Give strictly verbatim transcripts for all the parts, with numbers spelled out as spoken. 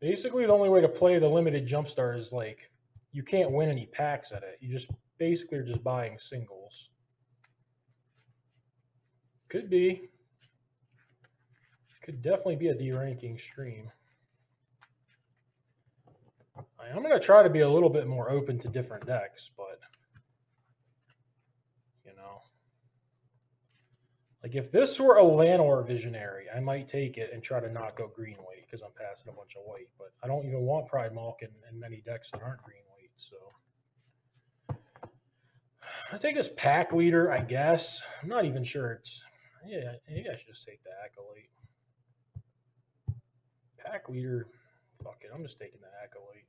Basically, the only way to play the limited jumpstart is like you can't win any packs at it. You just basically are just buying singles. Could be. Could definitely be a deranking stream. I'm going to try to be a little bit more open to different decks, but, you know. Like, if this were a Lanor Visionary, I might take it and try to not go green white because I'm passing a bunch of white. But I don't even want Pride Malkin in many decks that aren't green white, so. I take this Pack Leader, I guess. I'm not even sure it's... Yeah, maybe I should just take the Acolyte. Pack Leader... Fuck it, I'm just taking the Acolyte.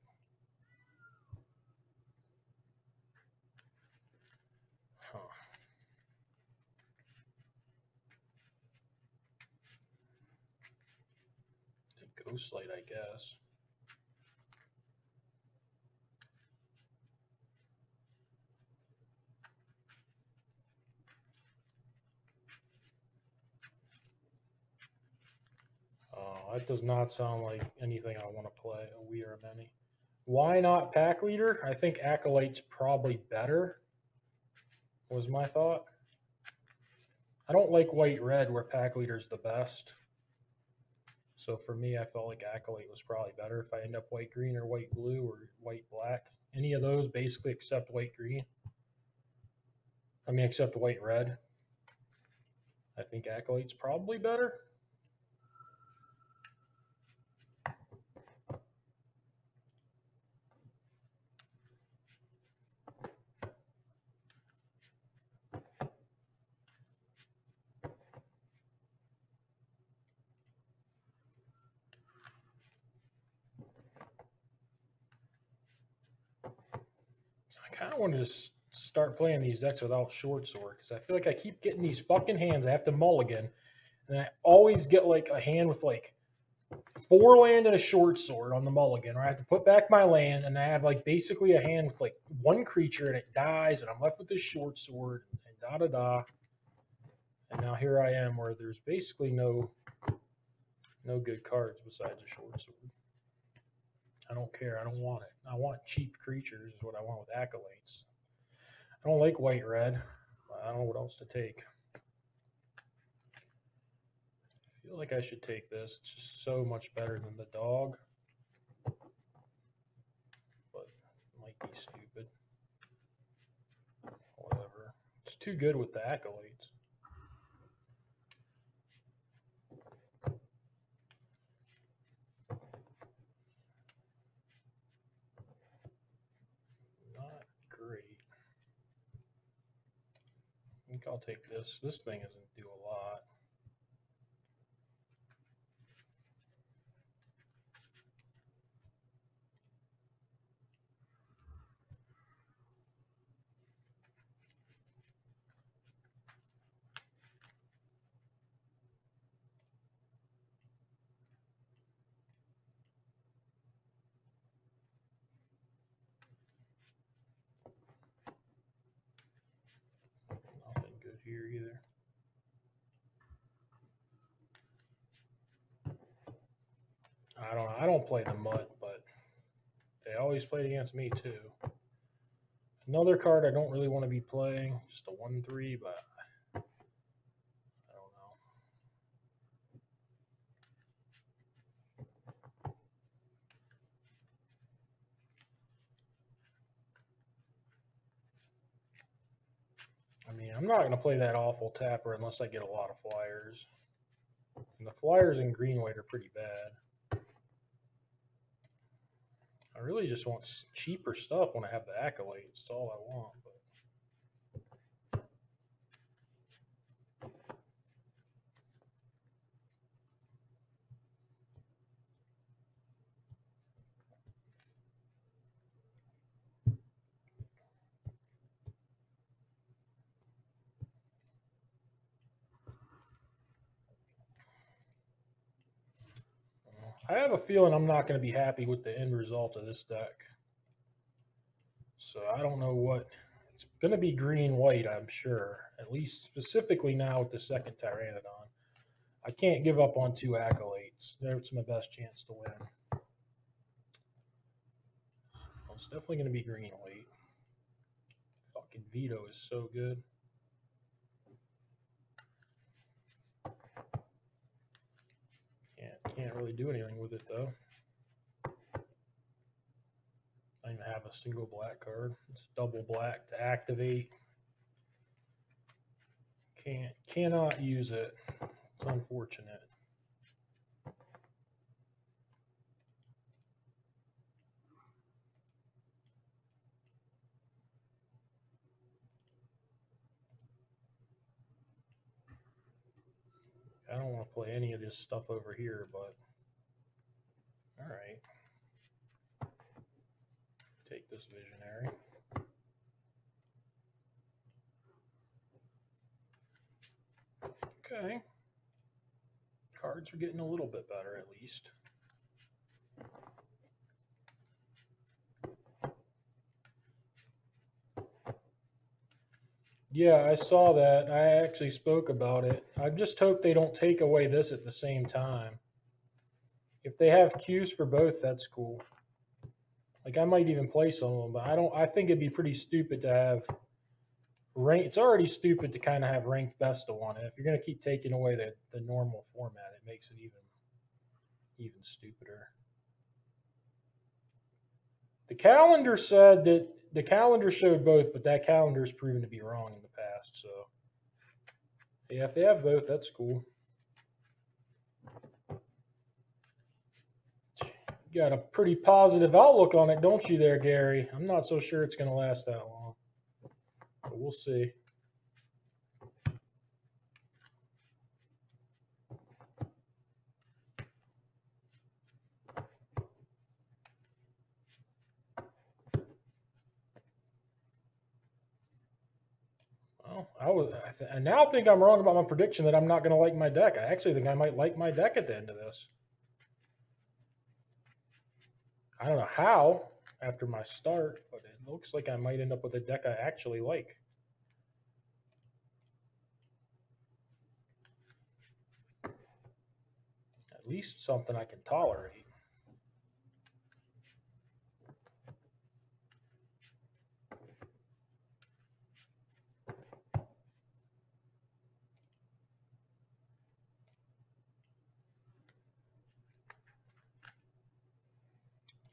Huh. Take Ghostlight, I guess. That does not sound like anything I want to play. A we are many. Why not Pack Leader? I think Acolyte's probably better, was my thought. I don't like white-red where Pack Leader's the best. So for me, I felt like Acolyte was probably better if I end up white-green or white-blue or white-black. Any of those basically except white-green. I mean, except white-red. I think Acolyte's probably better. I kind of want to just start playing these decks without Short Sword because I feel like I keep getting these fucking hands. I have to mulligan, and I always get like a hand with like four land and a Short Sword on the mulligan, or I have to put back my land, and I have like basically a hand with like one creature, and it dies, and I'm left with this Short Sword, and da-da-da. And now here I am where there's basically no, no good cards besides a Short Sword. I don't care. I don't want it. I want cheap creatures is what I want with Acolytes. I don't like white-red. I don't know what else to take. I feel like I should take this. It's just so much better than the dog. But it might be stupid. Whatever. It's too good with the Acolytes. I think I'll take this. This thing doesn't do a lot. Here either. I don't know. I don't play the Mutt, but they always played against me too. Another card I don't really want to be playing, just a one three, but I don't know. I mean, I'm not going to play that awful tapper unless I get a lot of flyers. And the flyers in green-white are pretty bad. I really just want cheaper stuff when I have the Acolyte. It's all I want. But. I have a feeling I'm not going to be happy with the end result of this deck. So I don't know what... It's going to be green-white, I'm sure. At least specifically now with the second Tyrannodon. I can't give up on two Acolytes. That's my best chance to win. It's definitely going to be green late. Fucking Vito is so good. Can't, can't really do anything with it, though. I don't even have a single black card. It's double black to activate. Can't, cannot use it. It's unfortunate. I don't want to play any of this stuff over here, but all right. Take this visionary. Okay. Cards are getting a little bit better, at least. Yeah, I saw that. I actually spoke about it. I just hope they don't take away this at the same time. If they have cues for both, that's cool. Like, I might even play some of them, but I don't. I think it'd be pretty stupid to have rank. It's already stupid to kind of have ranked best-of on it. If you're going to keep taking away the, the normal format, it makes it even, even stupider. The calendar said that the calendar showed both, but that calendar's proven to be wrong in the past. So, yeah, if they have both, that's cool. You got a pretty positive outlook on it, don't you there, Gary? I'm not so sure it's going to last that long, but we'll see. I was, I, th I now think I'm wrong about my prediction that I'm not going to like my deck. I actually think I might like my deck at the end of this. I don't know how after my start, but it looks like I might end up with a deck I actually like. At least something I can tolerate.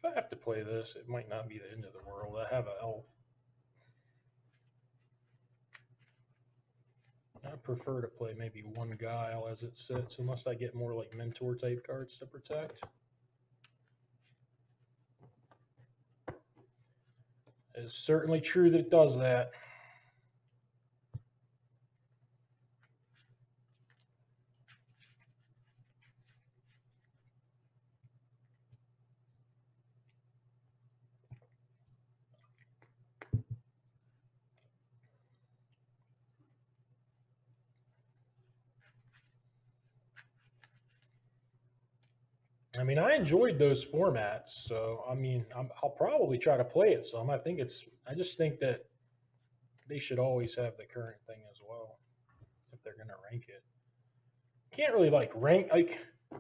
If I have to play this, it might not be the end of the world. I have an elf. I prefer to play maybe one Guile as it sits, unless I get more like mentor type cards to protect. It's certainly true that it does that. I mean, I enjoyed those formats, so, I mean, I'm, I'll probably try to play it some. I think it's, I just think that they should always have the current thing as well, if they're going to rank it. Can't really, like, rank, like, I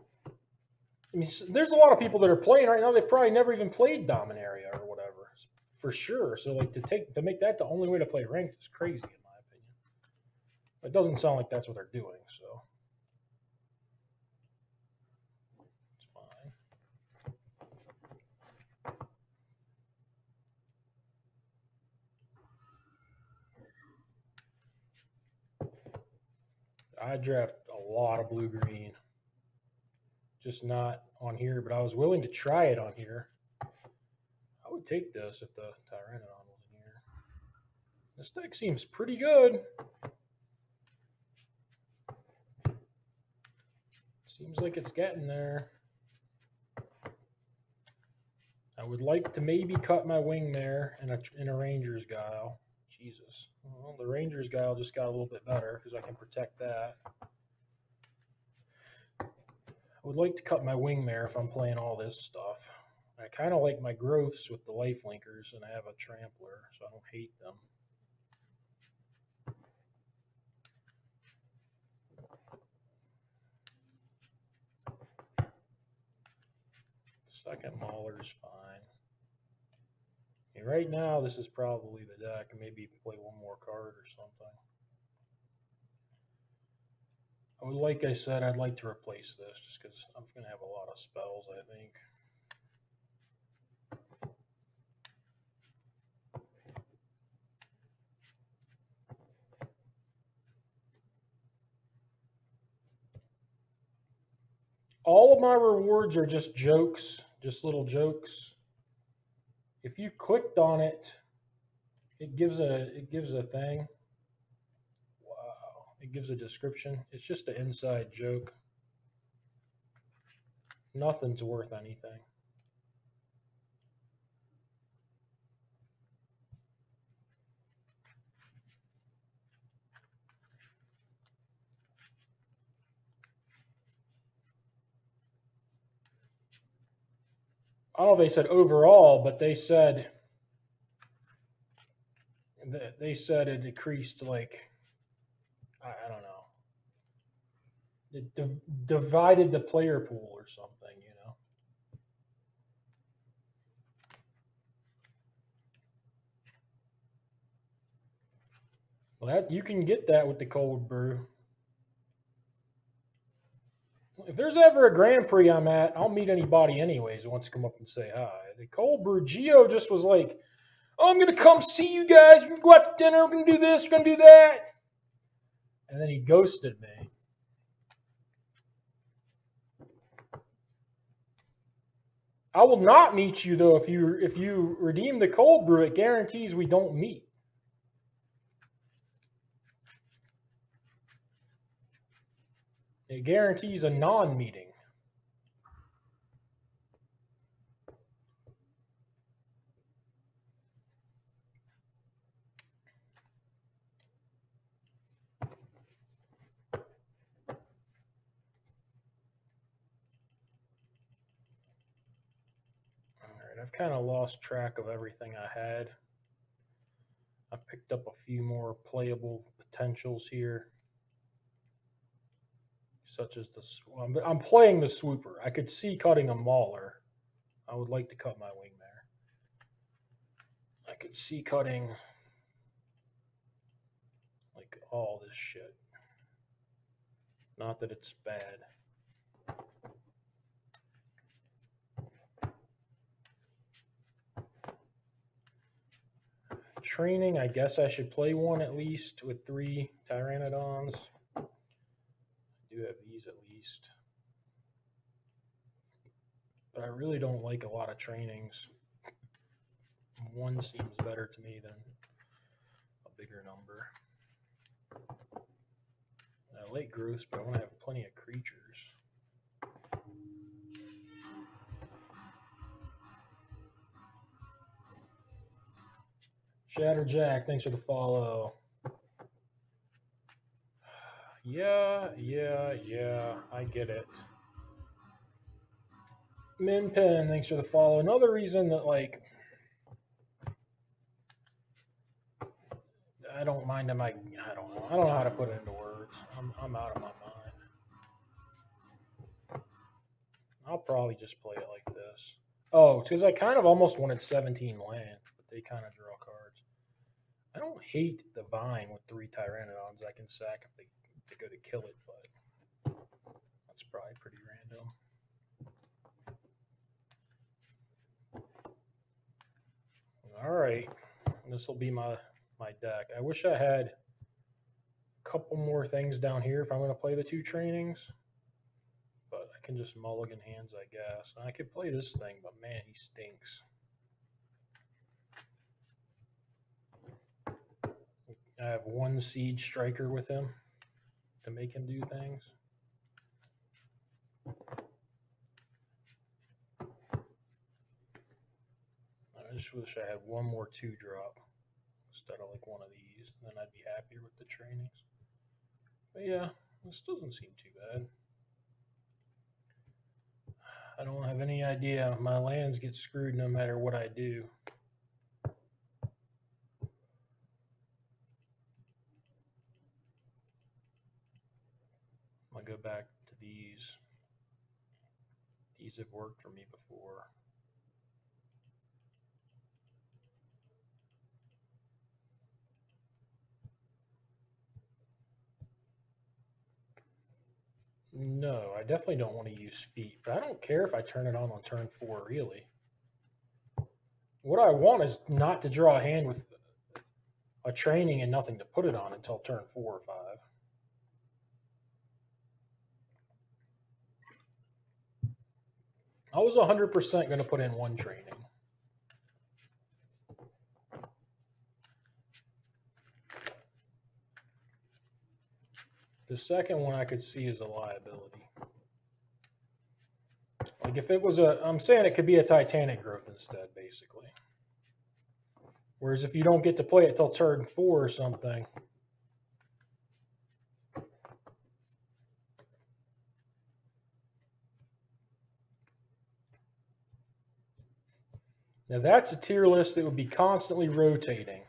mean, there's a lot of people that are playing right now, they've probably never even played Dominaria or whatever, for sure. So, like, to take, to make that the only way to play ranked is crazy, in my opinion. But it doesn't sound like that's what they're doing, so. I draft a lot of blue-green, just not on here, but I was willing to try it on here. I would take this if the Tyrannodon was in here. This deck seems pretty good. Seems like it's getting there. I would like to maybe cut my wing there in a, in a Ranger's Guile. Jesus. Well, the Ranger's Guile just got a little bit better because I can protect that. I would like to cut my wing there if I'm playing all this stuff. I kind of like my growths with the Lifelinkers, and I have a Trampler, so I don't hate them. Second Mauler's fine. And right now, this is probably the deck. Maybe play one more card or something. I would, like I said, I'd like to replace this just because I'm going to have a lot of spells, I think. All of my rewards are just jokes, just little jokes. If you clicked on it, it gives a it gives a thing. Wow, it gives a description. It's just an inside joke. Nothing's worth anything. I don't know if they said overall, but they said they said it decreased like, I don't know, it d divided the player pool or something, you know. Well, that you can get that with the cold brew. If there's ever a Grand Prix I'm at, I'll meet anybody anyways who wants to come up and say hi. The cold brew Geo just was like, oh, I'm going to come see you guys. We're going to go out to dinner. We're going to do this. We're going to do that. And then he ghosted me. I will not meet you, though, if you, if you redeem the cold brew. It guarantees we don't meet. It guarantees a non-meeting. All right, I've kind of lost track of everything I had. I picked up a few more playable potentials here. Such as the, I'm, I'm playing the swooper. I could see cutting a mauler. I would like to cut my wing there. I could see cutting like all this shit. Not that it's bad. Training, I guess I should play one at least with three Tyrannodons. Do have these at least, but I really don't like a lot of trainings. One seems better to me than a bigger number. I like growths, but I want to have plenty of creatures. Shatterjack, thanks for the follow. Yeah, yeah, yeah, I get it. Minpen, thanks for the follow. Another reason that, like, I don't mind them, I, I don't know. I don't know how to put it into words. I'm, I'm out of my mind. I'll probably just play it like this. Oh, it's because I kind of almost wanted seventeen lands, but they kind of draw cards. I don't hate the vine with three Tyrannodons I can sack if they to go to kill it, but that's probably pretty random. All right, this will be my my deck. I wish I had a couple more things down here if I'm going to play the two trainings, but I can just mulligan hands, I guess. And I could play this thing, but man, he stinks. I have one Siege Striker with him to make him do things. I just wish I had one more two drop instead of like one of these, and then I'd be happier with the trainings. But yeah, this doesn't seem too bad. I don't have any idea. My lands get screwed no matter what I do. Go back to these. These have worked for me before. No, I definitely don't want to use feet, but I don't care if I turn it on on turn four, really. What I want is not to draw a hand with a training and nothing to put it on until turn four or five. I was one hundred percent going to put in one training. The second one I could see is a liability. Like if it was a, I'm saying it could be a Titanic Growth instead, basically. Whereas if you don't get to play it till turn four or something, now that's a tier list that would be constantly rotating.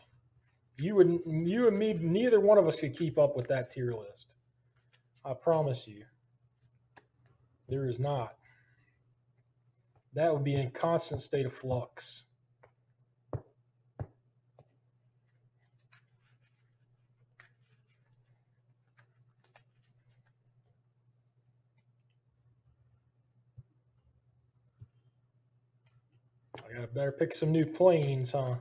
You would, you and me, neither one of us could keep up with that tier list. I promise you, there is not. That would be in constant state of flux. I gotta better pick some new planes, huh?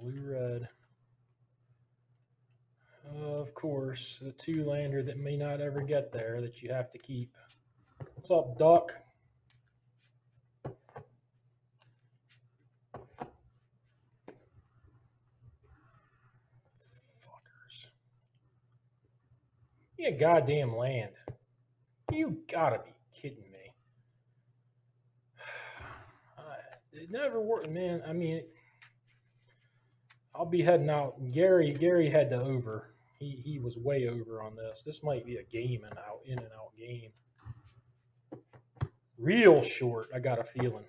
Blue-red. Of course, the two-lander that may not ever get there that you have to keep. What's up, Duck? Fuckers. Yeah, goddamn land. You gotta be kidding me. It never worked, man. I mean, I'll be heading out. Gary, Gary had to over. He, he was way over on this. This might be a game and out, in and out game. Real short, I got a feeling.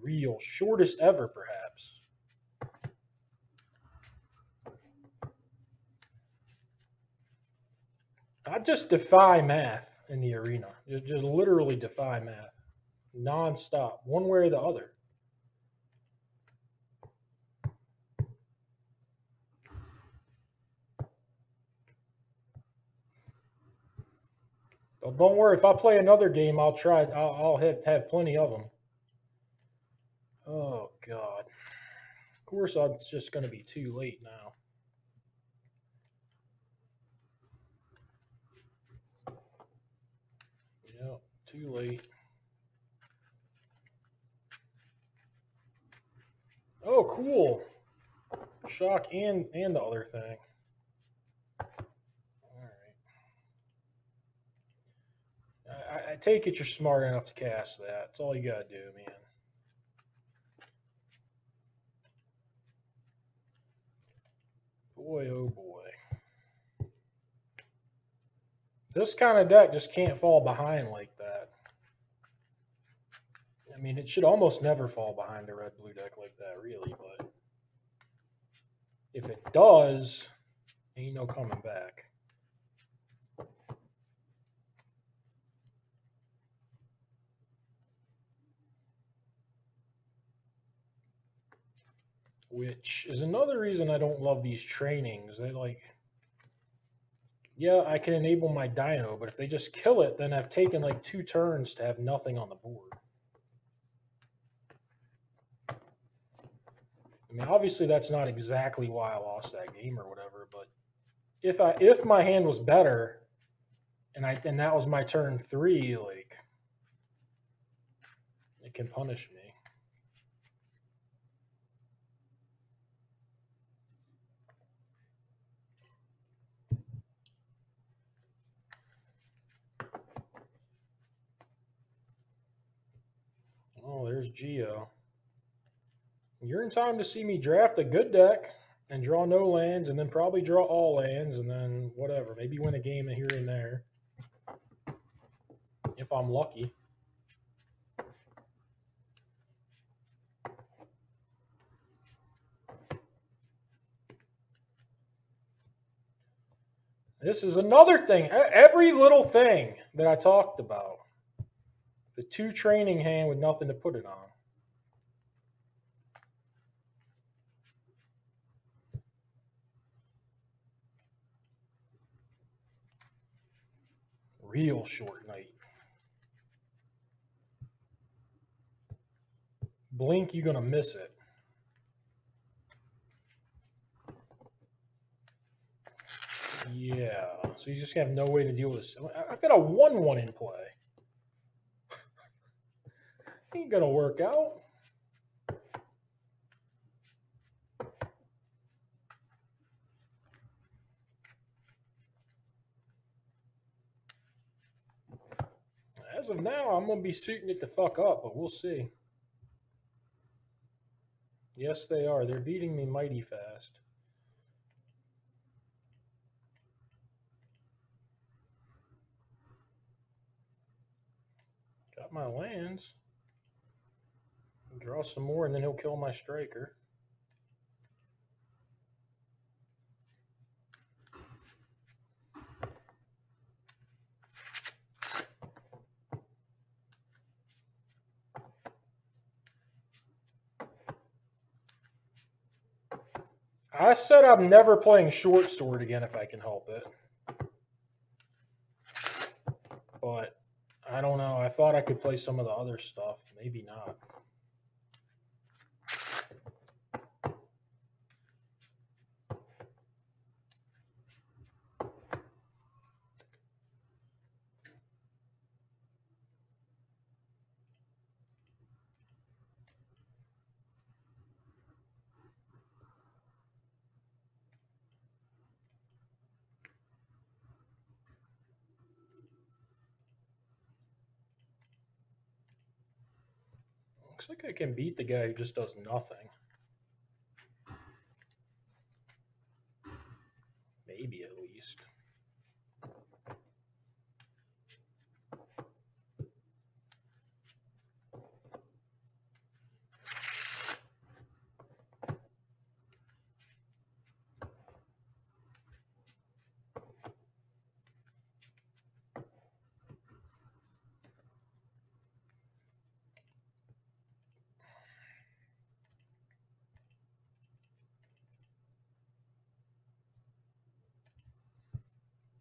Real. Shortest ever, perhaps. I just defy math in the arena. Just, just literally defy math. Nonstop. One way or the other. But don't worry, if I play another game, I'll try, I'll, I'll have, have plenty of them. Oh, God. Of course, I'm just going to be too late now. Yep, too late. Oh, cool. Shock and, and the other thing. I take it you're smart enough to cast that. That's all you gotta do, man. Boy, oh boy. This kind of deck just can't fall behind like that. I mean, it should almost never fall behind a red-blue deck like that, really, but if it does, ain't no coming back. Which is another reason I don't love these trainings. They like, yeah, I can enable my dino, but if they just kill it, then I've taken like two turns to have nothing on the board. I mean, obviously that's not exactly why I lost that game or whatever, but if I if my hand was better and I and that was my turn three, like it can punish me. Oh, there's Geo. You're in time to see me draft a good deck and draw no lands and then probably draw all lands and then whatever. Maybe win a game here and there. If I'm lucky. This is another thing. Every little thing that I talked about. The two training hand with nothing to put it on. real short night. Blink, you're going to miss it. Yeah, so you just have no way to deal with this. I've got a one one in play. Ain't going to work out. As of now, I'm going to be suiting it the fuck up, but we'll see. Yes, they are. They're beating me mighty fast. Got my lands. Draw some more, and then he'll kill my striker. I said I'm never playing short sword again if I can help it. But I don't know. I thought I could play some of the other stuff. Maybe not. Looks like I can beat the guy who just does nothing. Maybe at least.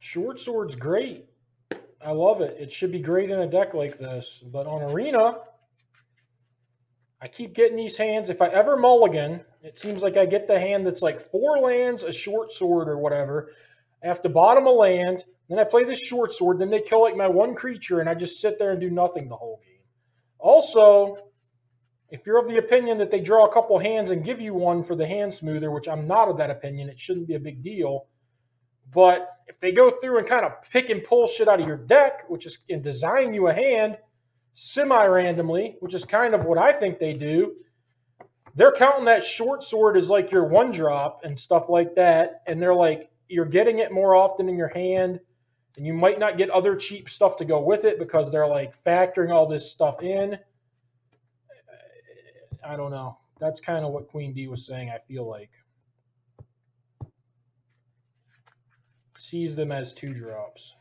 Short sword's great. I love it. It should be great in a deck like this. But on Arena, I keep getting these hands. If I ever mulligan, it seems like I get the hand that's like four lands, a short sword or whatever. I have to bottom a land. Then I play this short sword. Then they kill like my one creature, and I just sit there and do nothing the whole game. Also, if you're of the opinion that they draw a couple hands and give you one for the hand smoother, which I'm not of that opinion, it shouldn't be a big deal. But if they go through and kind of pick and pull shit out of your deck, which is and design you a hand semi-randomly, which is kind of what I think they do, they're counting that short sword as like your one drop and stuff like that. And they're like, you're getting it more often in your hand, and you might not get other cheap stuff to go with it because they're like factoring all this stuff in. I don't know. That's kind of what Queen B was saying, I feel like. Sees them as two drops.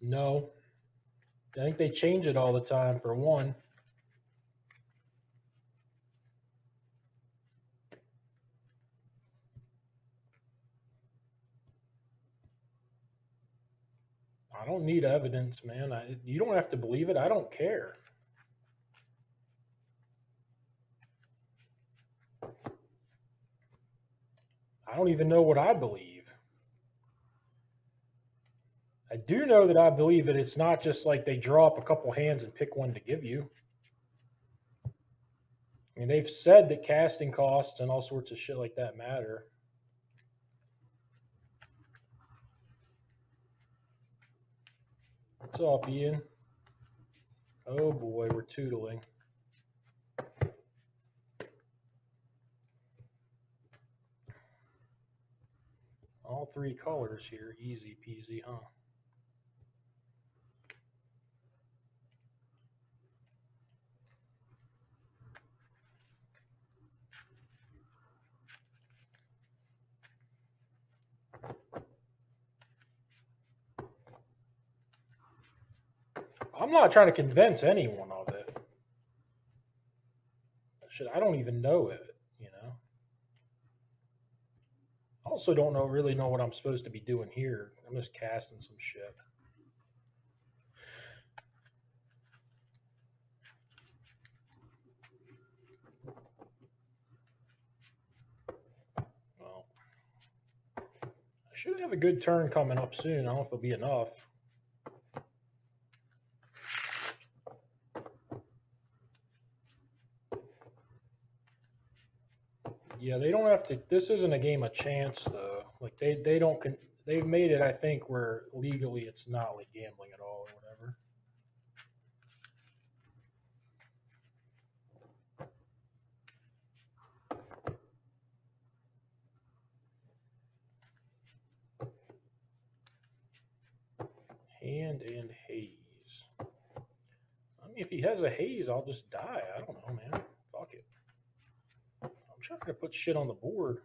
No. I think they change it all the time, for one. I don't need evidence, man. I, you don't have to believe it. I don't care. I don't even know what I believe. I do know that I believe that it's not just like they draw up a couple hands and pick one to give you. I mean, they've said that casting costs and all sorts of shit like that matter. What's up, Ian? Oh boy, we're tootling. all three colors here. Easy peasy, huh? I'm not trying to convince anyone of it. Shit, I don't even know it, you know. I also don't know really know what I'm supposed to be doing here. I'm just casting some shit. Well, I should have a good turn coming up soon. I don't know if it'll be enough. Yeah, they don't have to. This isn't a game of chance, though. Like they, they don't. Con, they've made it, I think, where legally it's not like gambling at all or whatever. Hand and haze. I mean, if he has a haze, I'll just die. I don't know, man. Fuck it. I'm trying to put shit on the board.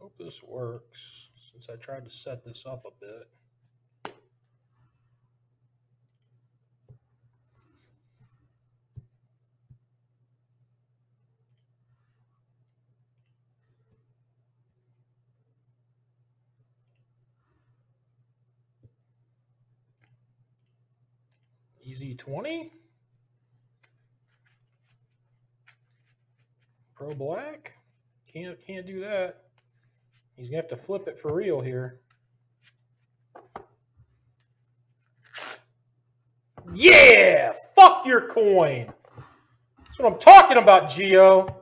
Hope this works, since I tried to set this up a bit. Easy twenty. Pro black. Can't can't do that. He's going to have to flip it for real here. Yeah! Fuck your coin! That's what I'm talking about, Geo!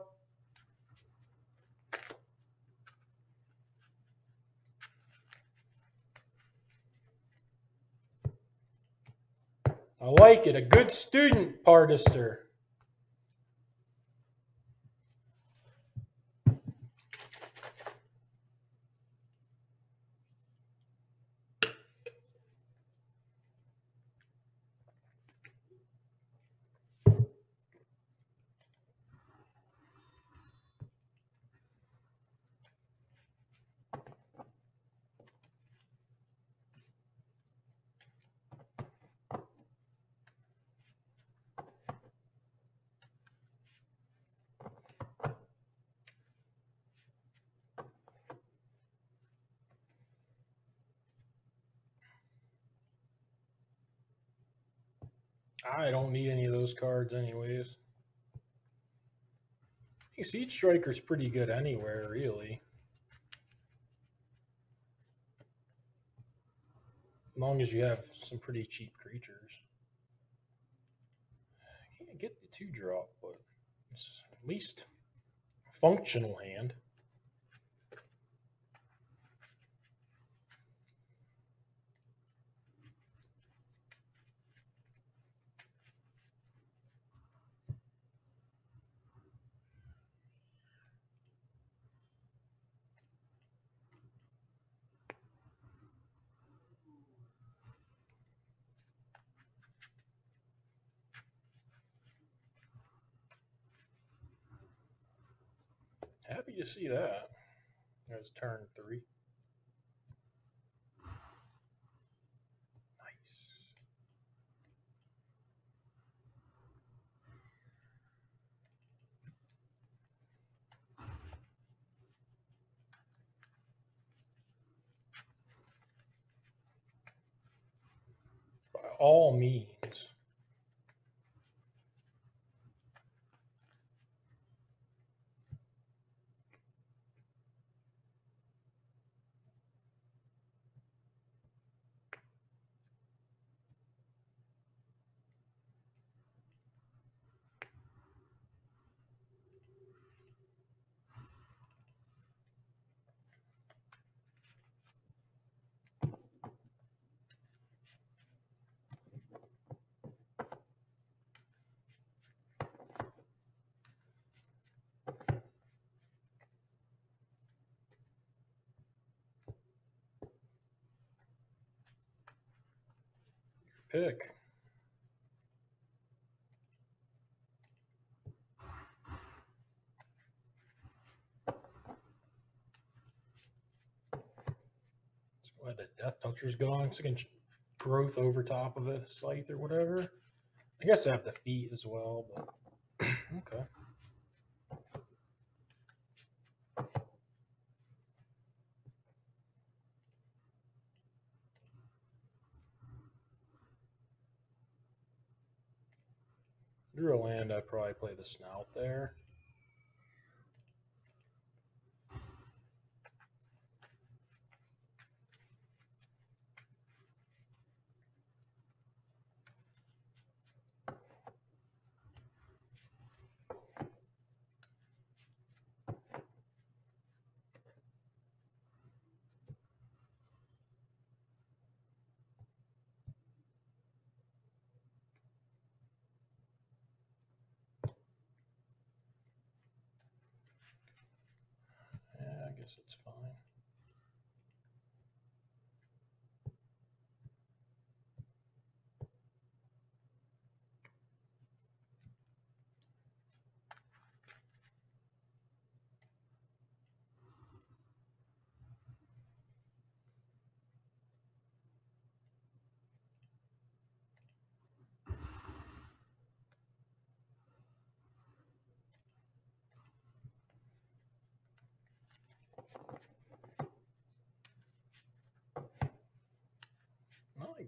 I like it. A good student, Pardister. I don't need any of those cards anyways. I think Siege Striker's pretty good anywhere, really. As long as you have some pretty cheap creatures. I can't get the two drop, but it's at least a functional hand. Happy to see that. That's turn three. Nice. By all means. pick. That's why the Death Toucher's gone. So again, growth over top of a scythe or whatever. I guess I have the feet as well, but okay. Drew a land, I'd probably play the Snout there. It's fine.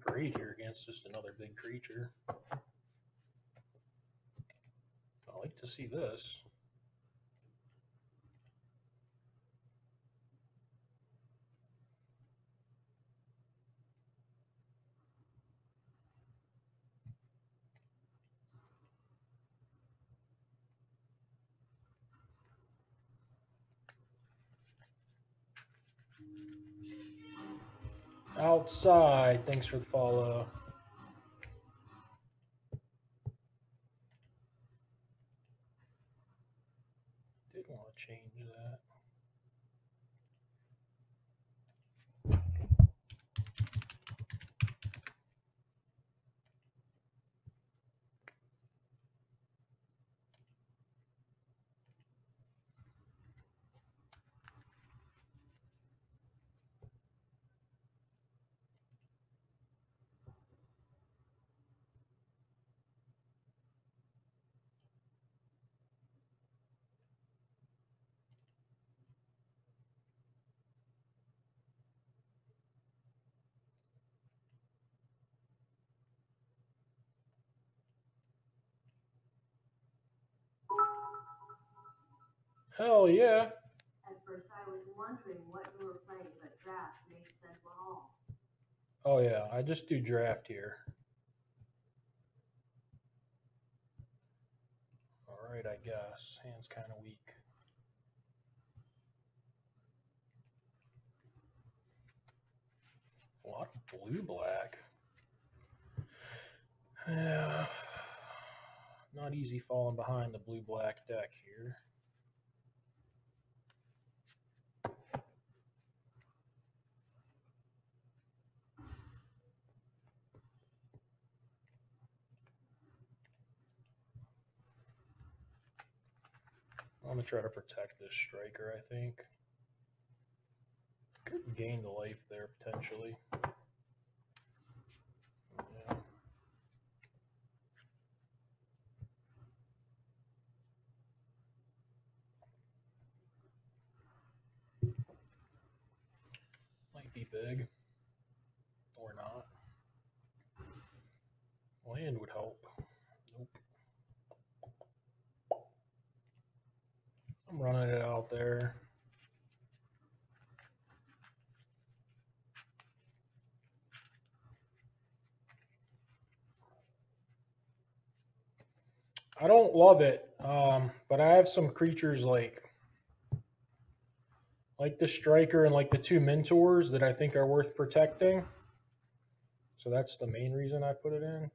Great here against just another big creature. I like to see this. Outside, thanks for the follow. Did want to change that. Hell yeah. At first I was wondering what you were playing, but draft makes sense at all. Oh yeah, I just do draft here. Alright, I guess. Hand's kind of weak. A lot of blue-black. Yeah. Not easy falling behind the blue-black deck here. I'm going to try to protect this striker, I think. Could gain the life there, potentially. Yeah. Might be big. Or not. Land would help. I'm running it out there. I don't love it, um, but I have some creatures like like the striker and like the two mentors that I think are worth protecting. So that's the main reason I put it in.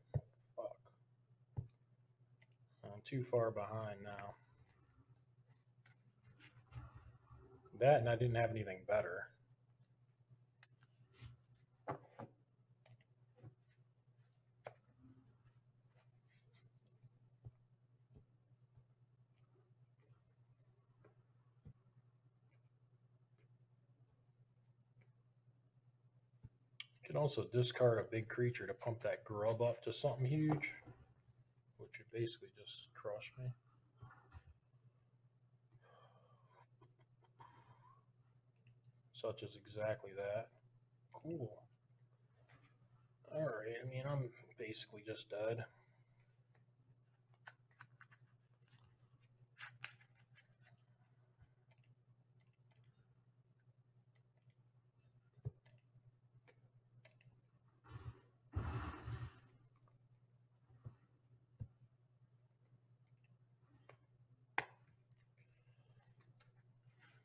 Fuck. I'm too far behind now. That and I didn't have anything better. You can also discard a big creature to pump that grub up to something huge, which would basically just crush me. Such as exactly that. Cool. Alright, I mean, I'm basically just dead.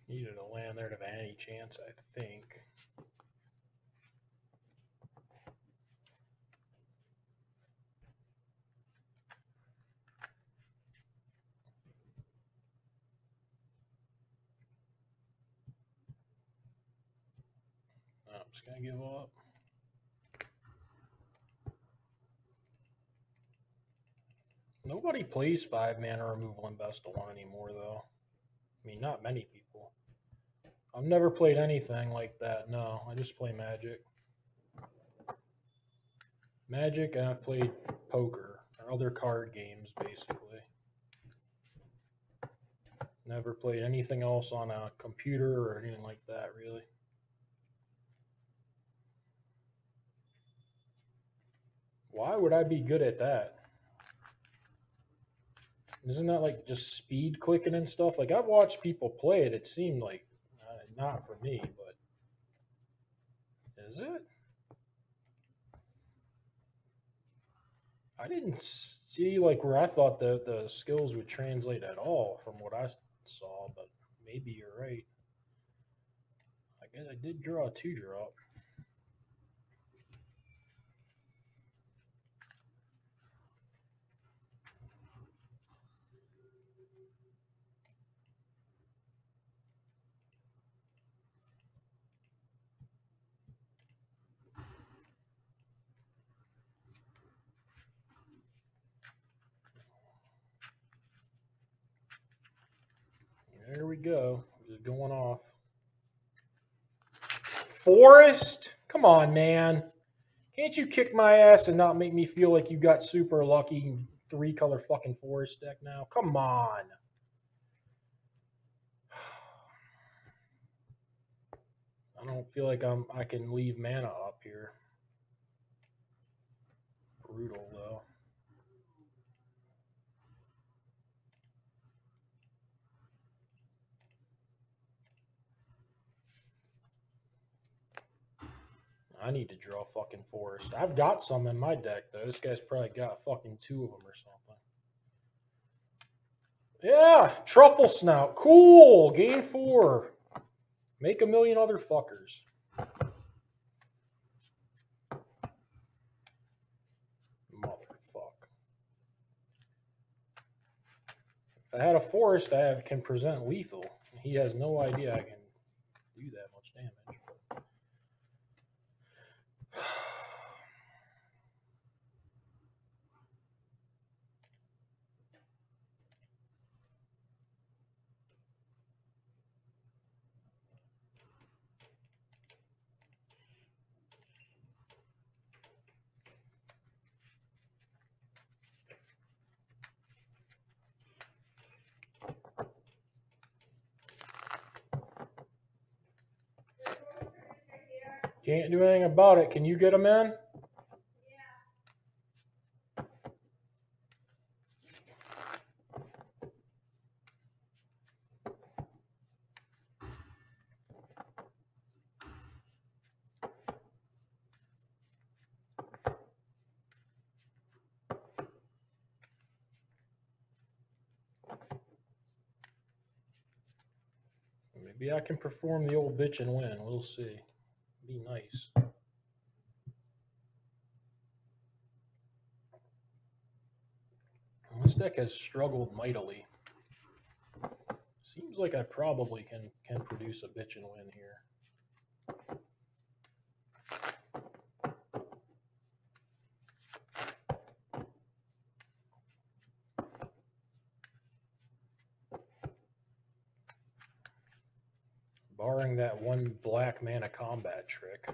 Needed a land there to have any chance, I think. I'm just going to give up. Nobody plays five mana removal and best of one anymore, though. I mean, not many people. I've never played anything like that, no. I just play Magic. Magic, and I've played poker, or other card games, basically. Never played anything else on a computer or anything like that, really. Why would I be good at that? Isn't that like just speed clicking and stuff? Like, I've watched people play it, it seemed like. Not for me, but is it? I didn't see like where I thought the, the skills would translate at all from what I saw, but maybe you're right. I guess I did draw a two-drop. There we go. Just going off. Forest? Come on, man. Can't you kick my ass and not make me feel like you got super lucky three color fucking forest deck now? Come on. I don't feel like I'm I can leave mana up here. Brutal though. I need to draw fucking forest. I've got some in my deck, though. This guy's probably got fucking two of them or something. Yeah, Truffle Snout. Cool. Game four. Make a million other fuckers. Motherfuck. If I had a forest, I have, can present lethal. He has no idea I can do that much damage. Can't do anything about it. Can you get them in? Yeah. Maybe I can perform the old bitch and win. We'll see. Be nice. This deck has struggled mightily. Seems like I probably can can produce a bitch and win here. Barring that one black mana combat trick.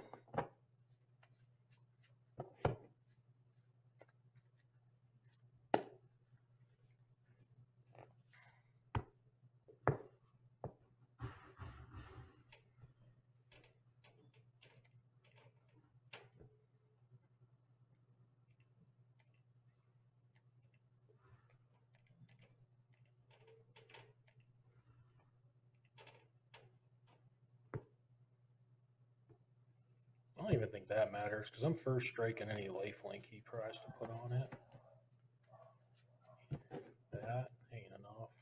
think that matters, because I'm first striking any lifelink he tries to put on it. That ain't enough.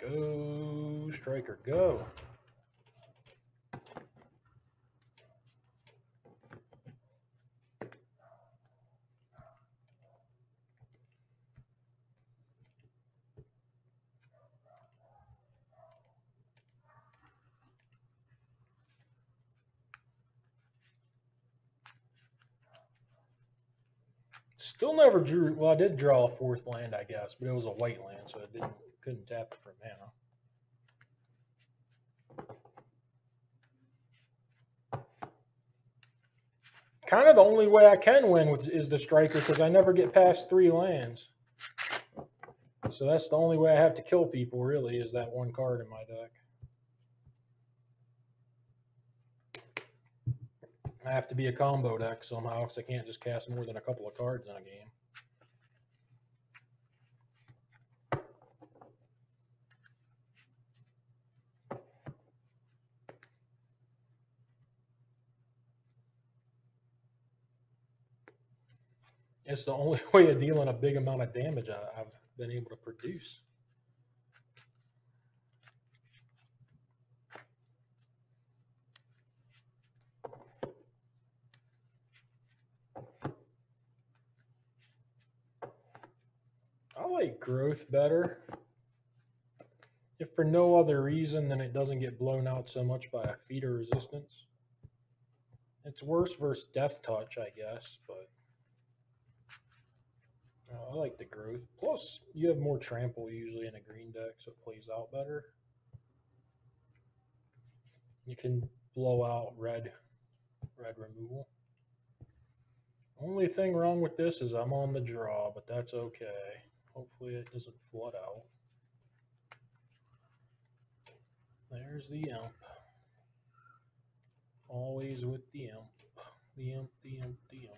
Go, Striker, go. Still never drew, well, I did draw a fourth land, I guess, but it was a white land, so I didn't, couldn't tap it for mana. Kind of the only way I can win with, is the Striker, because I never get past three lands. So that's the only way I have to kill people, really, is that one card in my deck. I have to be a combo deck somehow, because I can't just cast more than a couple of cards in a game. It's the only way of dealing a big amount of damage I, I've been able to produce. I like growth better. If for no other reason than it doesn't get blown out so much by a feeder resistance. It's worse versus death touch, I guess, but... Uh, I like the growth. Plus, you have more trample usually in a green deck, so it plays out better. You can blow out red, red removal. Only thing wrong with this is I'm on the draw, but that's okay. Hopefully it doesn't flood out. There's the imp. Always with the imp. The imp, the imp, the imp.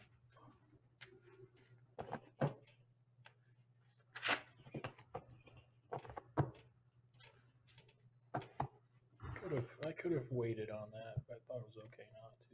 I could have waited on that, but I thought it was okay not to.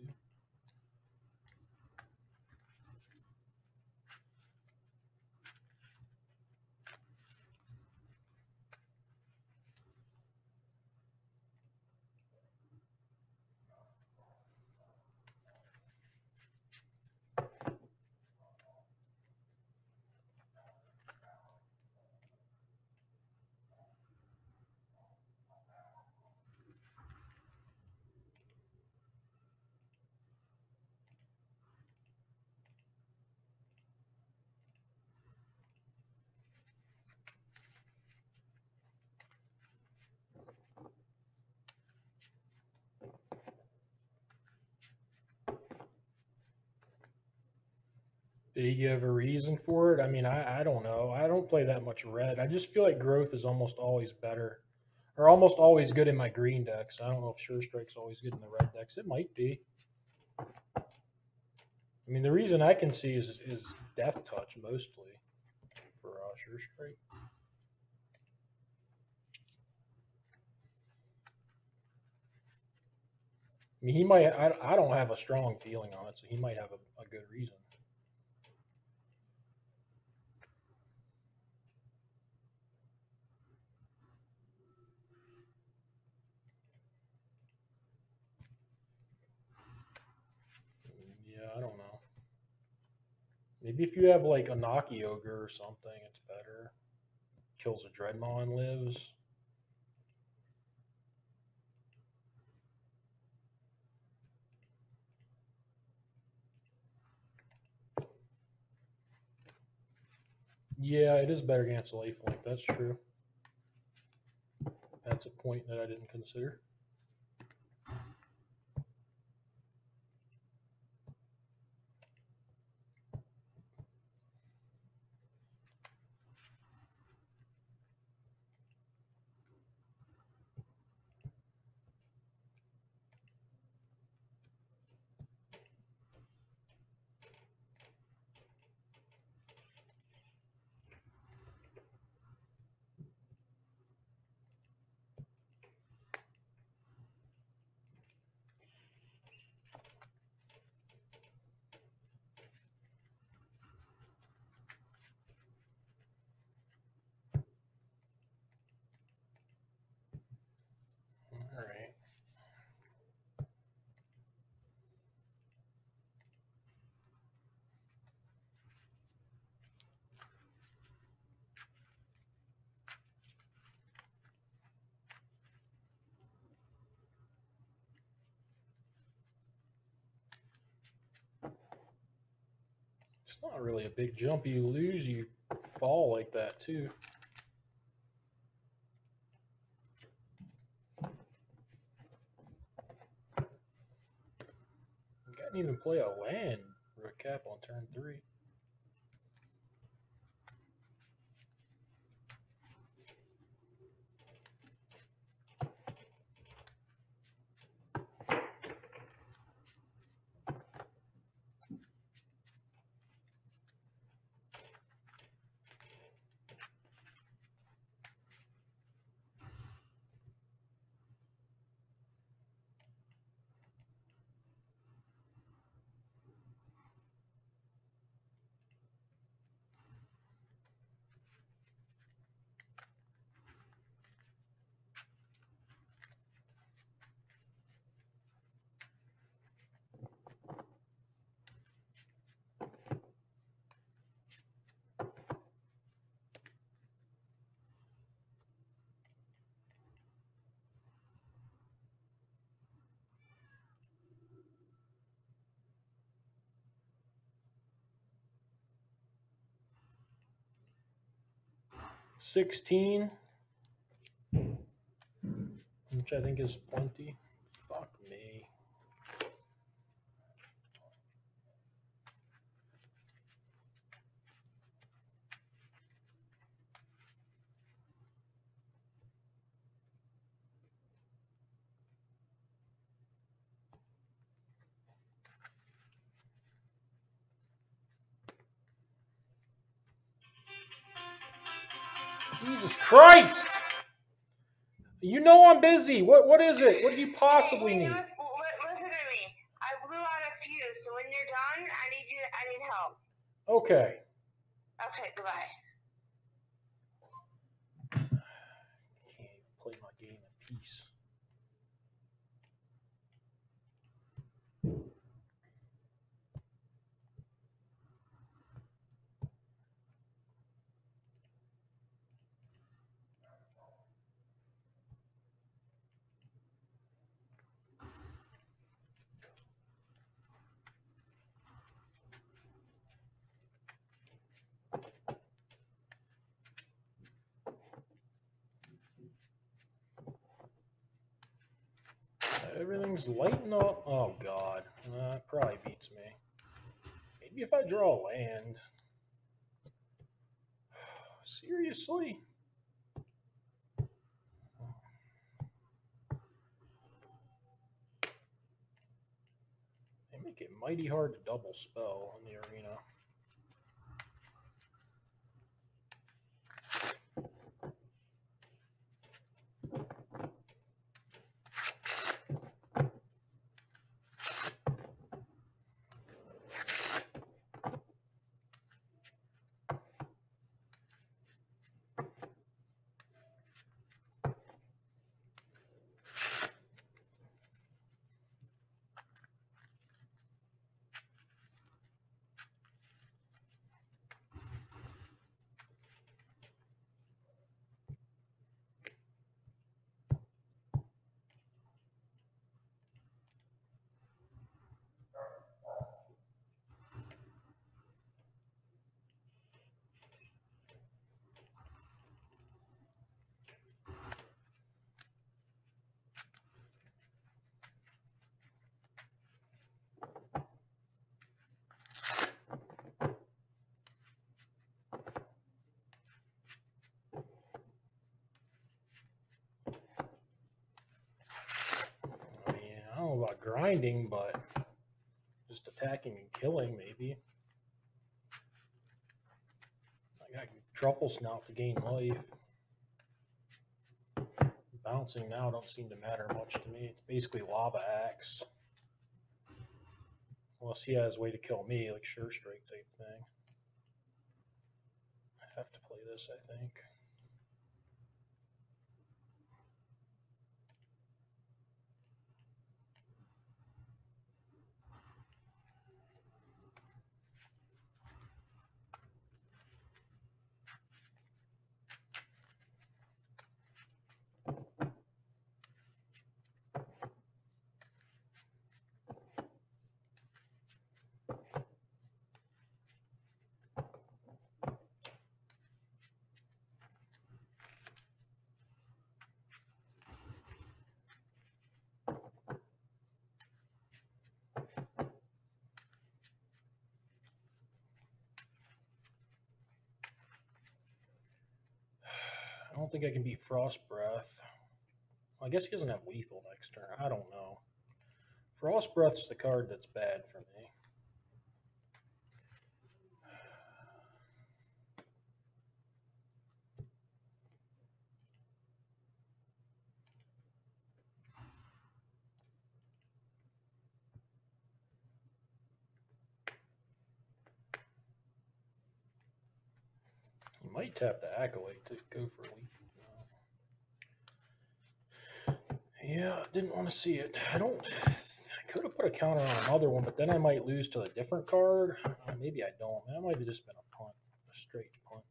Did he give a reason for it? I mean, I, I don't know. I don't play that much red. I just feel like growth is almost always better, or almost always good in my green decks. I don't know if Sure Strike's always good in the red decks. It might be. I mean, the reason I can see is, is death touch mostly for uh, Sure Strike. I mean, he might, I, I don't have a strong feeling on it, so he might have a, a good reason. I don't know. Maybe if you have like a Naki Ogre or something, it's better. Kills a Dreadmaw and lives. Yeah, it is better against lifelink. That's true. That's a point that I didn't consider. Not really a big jump. You lose, you fall like that too. You can't even play a land or a cap on turn three. sixteen, which I think is plenty. Fuck me. Jesus Christ! You know I'm busy. What What is it? What do you possibly hey, need? Listen to me. I blew out a fuse, so when you're done, I need you. I need help. Okay. Okay. Goodbye. I can't play my game in peace. Everything's lighting up. Oh, God. That uh, probably beats me. Maybe if I draw land. Seriously? They make it mighty hard to double spell in the arena. About grinding, but just attacking and killing, maybe. I got Truffle Snout to gain life. Bouncing now don't seem to matter much to me. It's basically Lava Axe. Unless he has a way to kill me, like Sure Strike type thing. I have to play this, I think. think I can beat Frost Breath. Well, I guess he doesn't have lethal next turn. I don't know. Frost Breath's the card that's bad for me. Might tap the Accolade to go for lethal. Yeah, didn't want to see it. I don't. I could have put a counter on another one, but then I might lose to a different card. Uh, maybe I don't. That might have just been a punt, a straight punt.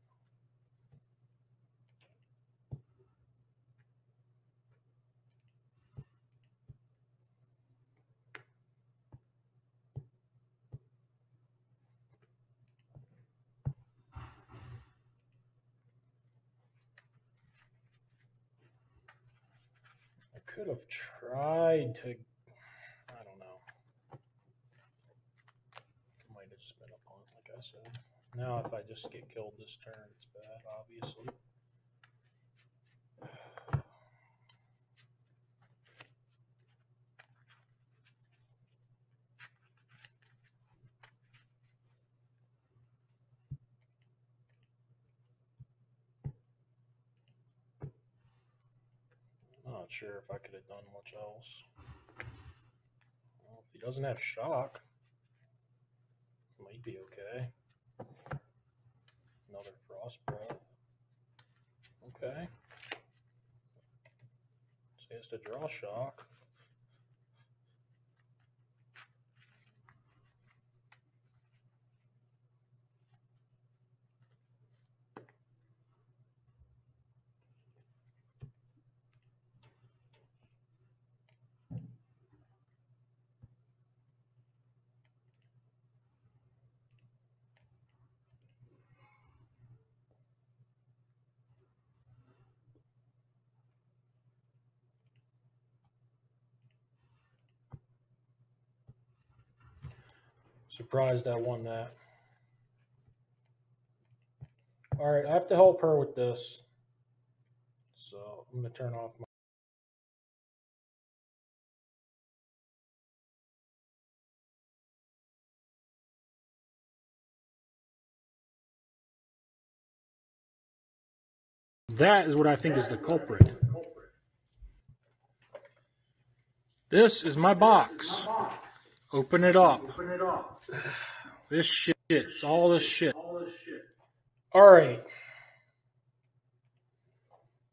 Could have tried to, I don't know. Might have just been a punt, like I said. Now if I just get killed this turn, it's bad, obviously. Not sure if I could have done much else. Well, if he doesn't have shock, it might be okay. Another Frost Breath. Okay. So he has to draw shock. Surprised I won that. All right, I have to help her with this. So I'm gonna turn off my That is what I think is the culprit. This is my box. Open it up. Open it up. This shit. It's all this shit. All this shit. All right.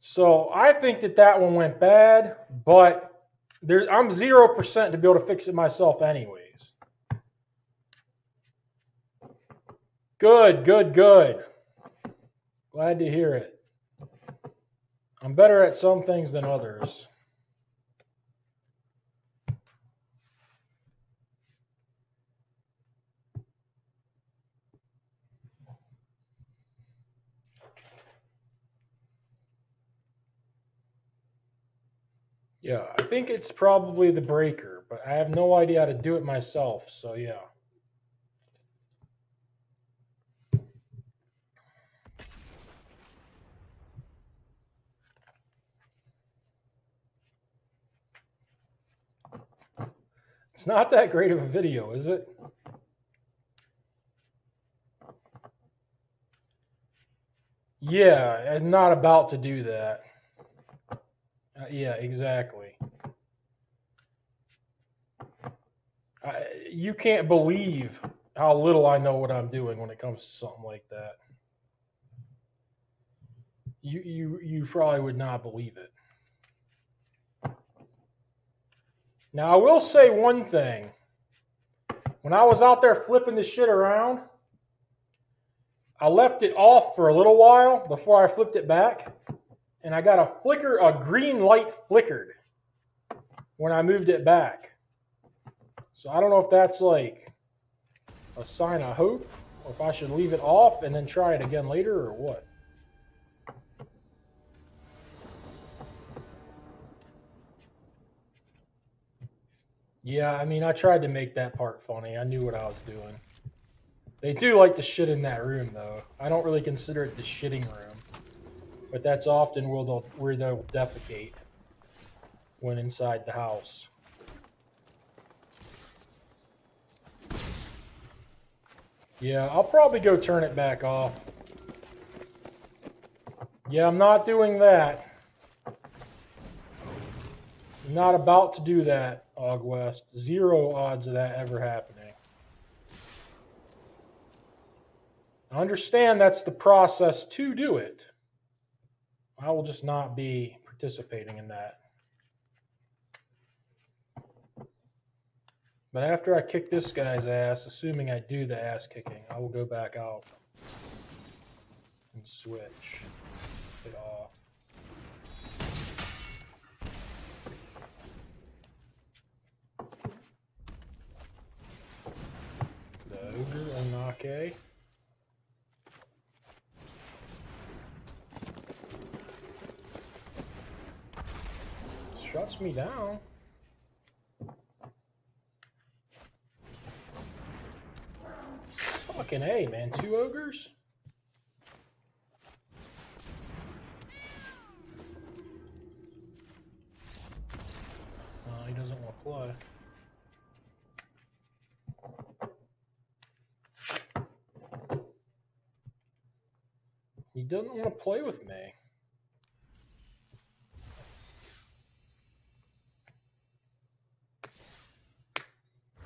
So I think that that one went bad, but there, I'm zero percent to be able to fix it myself anyways. Good, good, good. Glad to hear it. I'm better at some things than others. Yeah, I think it's probably the breaker, but I have no idea how to do it myself, so yeah. It's not that great of a video, is it? Yeah, I'm not about to do that. Uh, yeah, exactly. I, you can't believe how little I know what I'm doing when it comes to something like that. You you you probably would not believe it. Now I will say one thing. When I was out there flipping this shit around, I left it off for a little while before I flipped it back. And I got a flicker, a green light flickered when I moved it back. So I don't know if that's like a sign of hope or if I should leave it off and then try it again later or what. Yeah, I mean, I tried to make that part funny. I knew what I was doing. They do like to shit in that room though. I don't really consider it the shitting room. But that's often where they'll, where they'll defecate when inside the house. Yeah, I'll probably go turn it back off. Yeah, I'm not doing that. I'm not about to do that, Ogwest. Zero odds of that ever happening. I understand that's the process to do it. I will just not be participating in that. But after I kick this guy's ass, assuming I do the ass kicking, I will go back out and switch it off. The Ogre Unnake. Shuts me down. Fucking A, man. Two ogres? Uh, he doesn't want to play. He doesn't want to play with me.